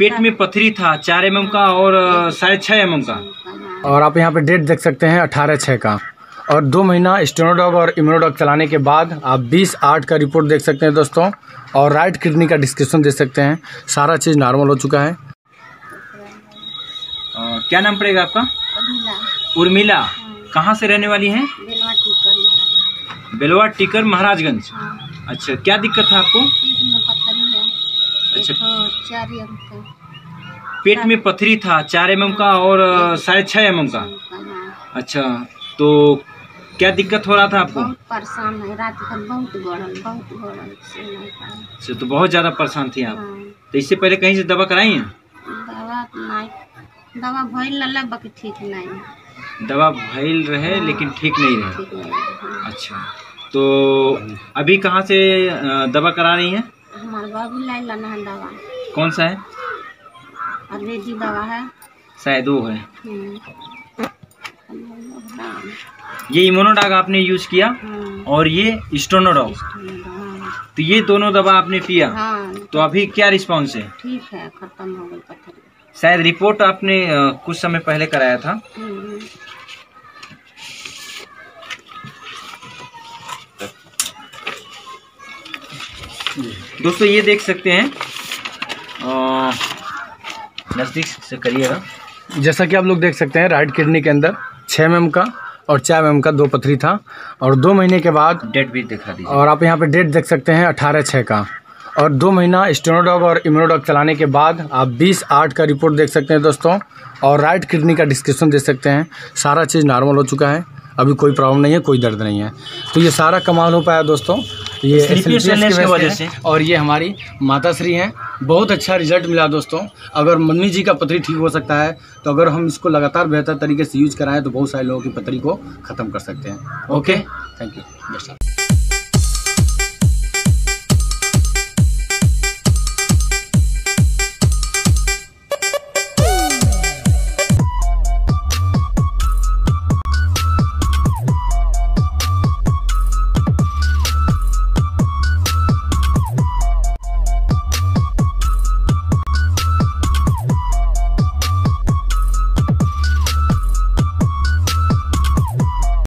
पेट में पथरी था 4 mm का और 6.5 mm का। और आप यहाँ पे डेट देख सकते हैं 18/6 का। और 2 महीना स्टोनोड और इम्यूनोडॉग चलाने के बाद आप 20/8 का रिपोर्ट देख सकते हैं दोस्तों। और राइट किडनी का डिस्क्रिप्शन देख सकते हैं, सारा चीज़ नॉर्मल हो चुका है। क्या नाम पड़ेगा आपका? उर्मिला। कहाँ से रहने वाली हैं? बेलवा टीकर, महाराजगंज। अच्छा, क्या दिक्कत था आपको? अच्छा, पेट में पथरी था 4 mm का और 6.5 mm का। अच्छा, तो क्या दिक्कत हो रहा था आपको? बहुत परेशान है, रात भर बहुत गरम से नहीं पाए। तो बहुत ज़्यादा परेशान थी आप। तो इससे पहले कहीं से दवा कराई हैं? दवा भइल रहे लेकिन ठीक नहीं। दवा भइल रहे लेकिन ठीक नहीं रहे। अच्छा, तो अभी कहाँ से दवा करा रही हैं? हमारे बाबू लाई लाना है दवा। कौन सा है? अंग्रेजी दवा है शायद, वो है। ये इम्यूनोडॉग आपने यूज किया और ये स्टोनोडॉग, तो ये दोनों दवा आपने पिया। तो अभी क्या रिस्पांस है? ठीक है, खत्म हो गई पथरी। शायद रिपोर्ट आपने कुछ समय पहले कराया था। दोस्तों ये देख सकते हैं, नज़दीक से करिएगा। जैसा कि आप लोग देख सकते हैं, राइट किडनी के अंदर 6 mm का और 4 mm का 2 पथरी था। और 2 महीने के बाद डेट भी दिखा दीजिए। और आप यहाँ पे डेट देख सकते हैं 18/6 का। और 2 महीना स्टैंडोड और इम्यूनोडॉग चलाने के बाद आप 20/8 का रिपोर्ट देख सकते हैं दोस्तों। और राइट किडनी का डिस्क्रिप्शन देख सकते हैं, सारा चीज़ नॉर्मल हो चुका है। अभी कोई प्रॉब्लम नहीं है, कोई दर्द नहीं है। तो ये सारा कमाल हो पाया दोस्तों, ये सीपीएलएस की वजह से। और ये हमारी माताश्री हैं, बहुत अच्छा रिजल्ट मिला दोस्तों। अगर मम्मी जी का पथरी ठीक हो सकता है, तो अगर हम इसको लगातार बेहतर तरीके से यूज कराएं तो बहुत सारे लोगों की पथरी को ख़त्म कर सकते हैं। Okay, thank you.